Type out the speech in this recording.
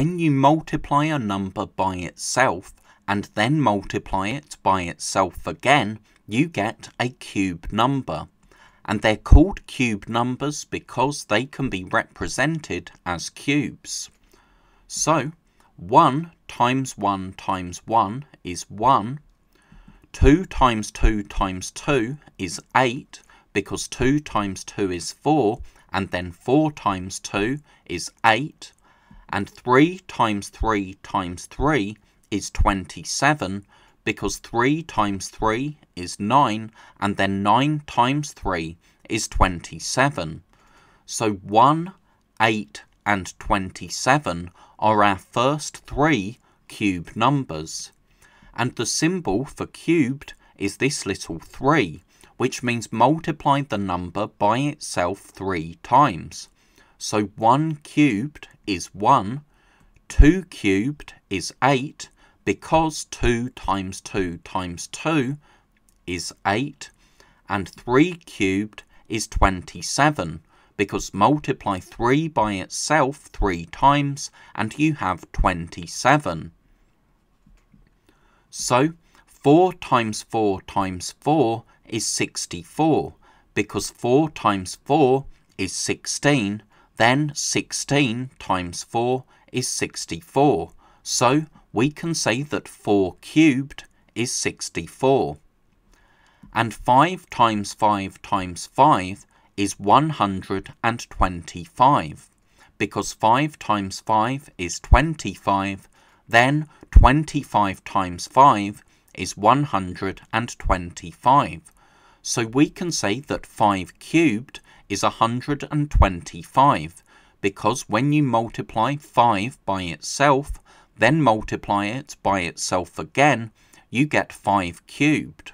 when you multiply a number by itself and then multiply it by itself again, you get a cube number. And they're called cube numbers because they can be represented as cubes. So, 1 times 1 times 1 is 1. 2 times 2 times 2 is 8, because 2 times 2 is 4, and then 4 times 2 is 8. And 3 times 3 times 3 is 27, because 3 times 3 is 9, and then 9 times 3 is 27. So 1, 8, and 27 are our first three cube numbers. And the symbol for cubed is this little 3, which means multiply the number by itself 3 times. So 1 cubed is 1, 2 cubed is 8, because 2 times 2 times 2 is 8, and 3 cubed is 27, because multiply 3 by itself 3 times and you have 27. So 4 times 4 times 4 is 64, because 4 times 4 is 16, then 16 times 4 is 64. So we can say that 4 cubed is 64. And 5 times 5 times 5 is 125, because 5 times 5 is 25, then 25 times 5 is 125. So we can say that 5 cubed is 125, because when you multiply 5 by itself, then multiply it by itself again, you get 5 cubed.